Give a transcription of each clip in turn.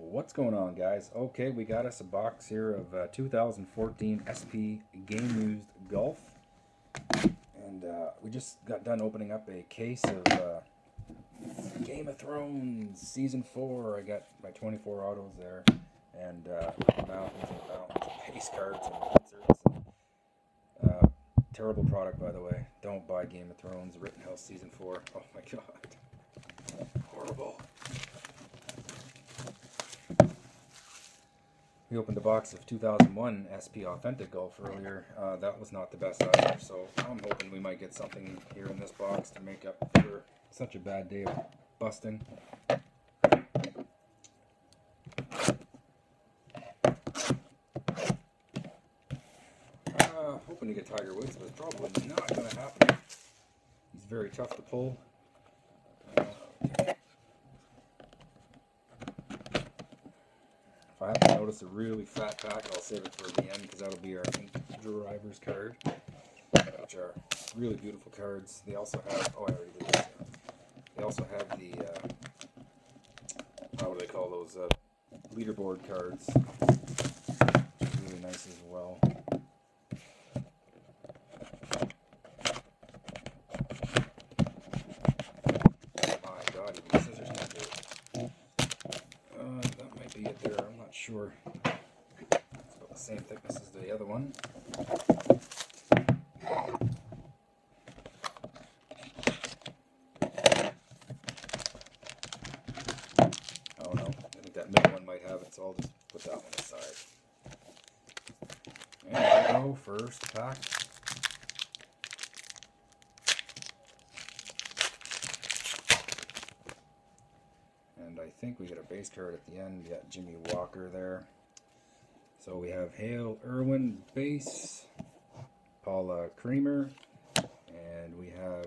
What's going on, guys? Okay, we got us a box here of 2014 SP Game Used Golf. And we just got done opening up a case of Game of Thrones Season 4. I got my 24 autos there. And mountains of base cards and inserts. Terrible product, by the way. Don't buy Game of Thrones Rittenhouse Season 4. Oh my god. Horrible. We opened a box of 2001 SP Authentic Golf earlier. That was not the best either, so I'm hoping we might get something here in this box to make up for such a bad day of busting. Hoping to get Tiger Woods, but it's probably not going to happen. He's very tough to pull. If I happen to notice a really fat pack, I'll save it for the end because that'll be our ink driver's card, which are really beautiful cards. They also have, oh, I already did this. They also have the, what do they call those? Leaderboard cards. Which is really nice as well. Sure, it's about the same thickness as the other one. Oh no, I think that middle one might have it, so I'll just put that one aside. There we go, first pack. I think we get a base card at the end. We got Jimmy Walker there. So we have Hale Irwin base, Paula Creamer, and we have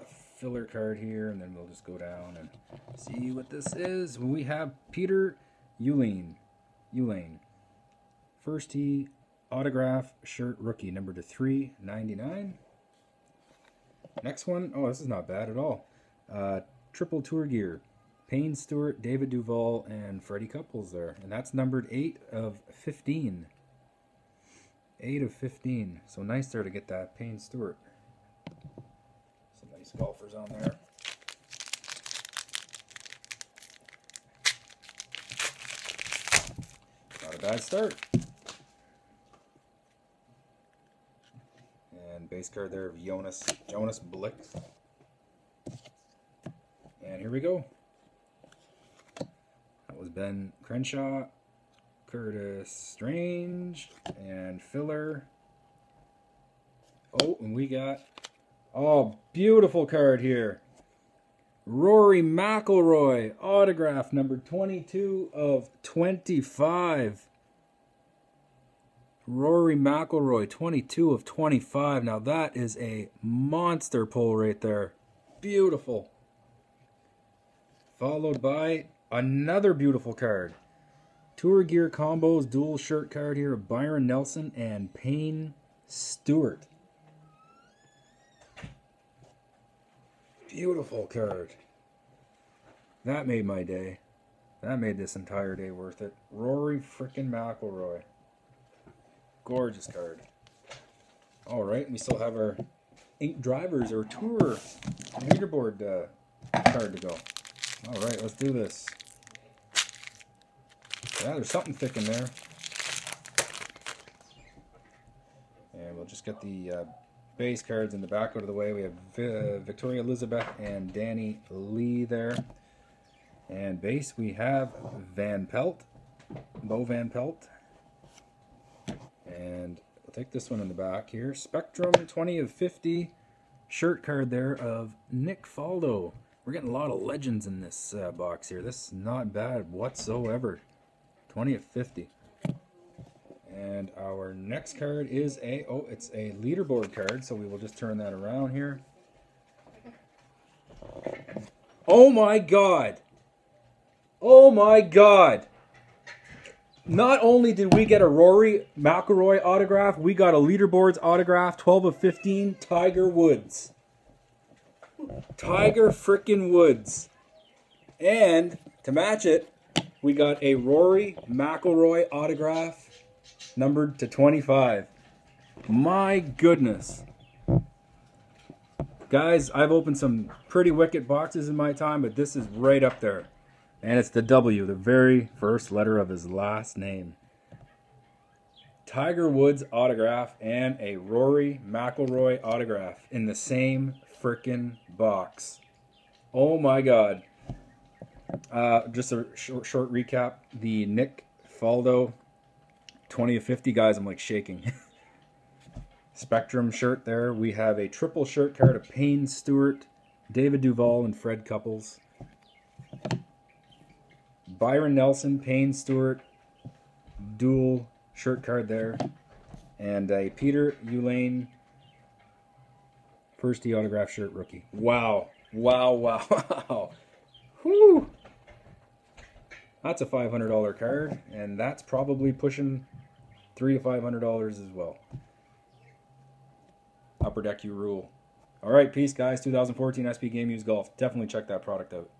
a filler card here, and then we'll just go down and see what this is. We have Peter Uihlein. First tee autograph shirt rookie, number to 399. Next one, oh, this is not bad at all. Triple Tour Gear. Payne Stewart, David Duval, and Freddie Couples there. And that's numbered 8 of 15. 8 of 15. So nice there to get that Payne Stewart. Some nice golfers on there. Not a bad start. And base card there of Jonas Blixt. And here we go. Was Ben Crenshaw, Curtis Strange, and filler. Oh, and we got, oh, beautiful card here. Rory McIlroy, autograph number 22 of 25. Rory McIlroy, 22 of 25. Now that is a monster pull right there. Beautiful. Followed by another beautiful card. Tour Gear Combos dual shirt card here of Byron Nelson and Payne Stewart. Beautiful card. That made my day. That made this entire day worth it. Rory frickin' McIlroy. Gorgeous card. Alright, we still have our ink drivers or tour leaderboard card to go. Alright, let's do this. Yeah, there's something thick in there. And we'll just get the base cards in the back out of the way. We have Victoria Elizabeth and Danny Lee there. And base, we have Van Pelt. Beau Van Pelt. And we'll take this one in the back here. Spectrum 20 of 50 shirt card there of Nick Faldo. We're getting a lot of legends in this box here. This is not bad whatsoever. 20 of 50. And our next card is a, oh, it's a leaderboard card, so we will just turn that around here. Oh my god! Oh my god! Not only did we get a Rory McIlroy autograph, we got a leaderboard's autograph, 12 of 15, Tiger Woods. Tiger frickin' Woods. And to match it, we got a Rory McIlroy autograph numbered to 25. My goodness. Guys, I've opened some pretty wicked boxes in my time, but this is right up there. And it's the W, the very first letter of his last name. Tiger Woods autograph and a Rory McIlroy autograph in the same frickin' box. Oh my God. Just a short recap. The Nick Faldo 20 of 50, guys, I'm like shaking. Spectrum shirt there. We have a triple shirt card of Payne Stewart, David Duval, and Freddie Couples. Byron Nelson, Payne Stewart, dual shirt card there, and a Peter Uihlein first E autograph shirt rookie. Wow, wow, wow, wow. Whew. That's a $500 card, and that's probably pushing $300 to $500 as well. Upper Deck, you rule. All right, peace, guys. 2014 SP Game Used Golf. Definitely check that product out.